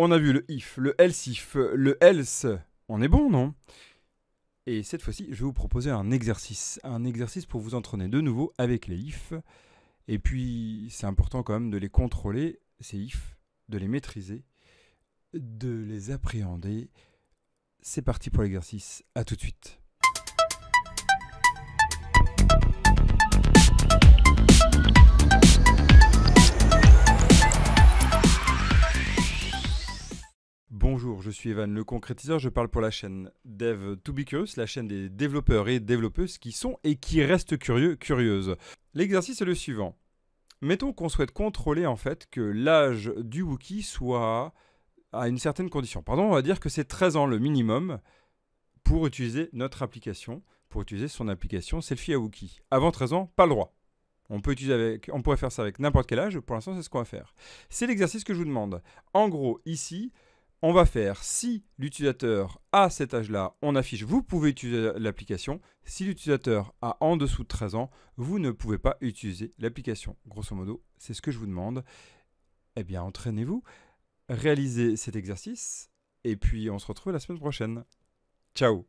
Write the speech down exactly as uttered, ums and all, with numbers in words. On a vu le if, le else if, le else. On est bon, non? Et cette fois-ci, je vais vous proposer un exercice. Un exercice pour vous entraîner de nouveau avec les if. Et puis, c'est important quand même de les contrôler, ces if, de les maîtriser, de les appréhender. C'est parti pour l'exercice. À tout de suite. Bonjour, je suis Evan le concrétiseur, je parle pour la chaîne Dev to be curious, la chaîne des développeurs et développeuses qui sont et qui restent curieux, curieuses. L'exercice est le suivant. Mettons qu'on souhaite contrôler en fait que l'âge du wookie soit à une certaine condition. Pardon, on va dire que c'est treize ans le minimum pour utiliser notre application, pour utiliser son application Selfie à Wookie. Avant treize ans, pas le droit. On peut utiliser avec, on pourrait faire ça avec n'importe quel âge, pour l'instant c'est ce qu'on va faire. C'est l'exercice que je vous demande. En gros, ici, on va faire si l'utilisateur a cet âge-là, on affiche « Vous pouvez utiliser l'application ». Si l'utilisateur a en dessous de treize ans, vous ne pouvez pas utiliser l'application. Grosso modo, c'est ce que je vous demande. Eh bien, entraînez-vous, réalisez cet exercice et puis on se retrouve la semaine prochaine. Ciao!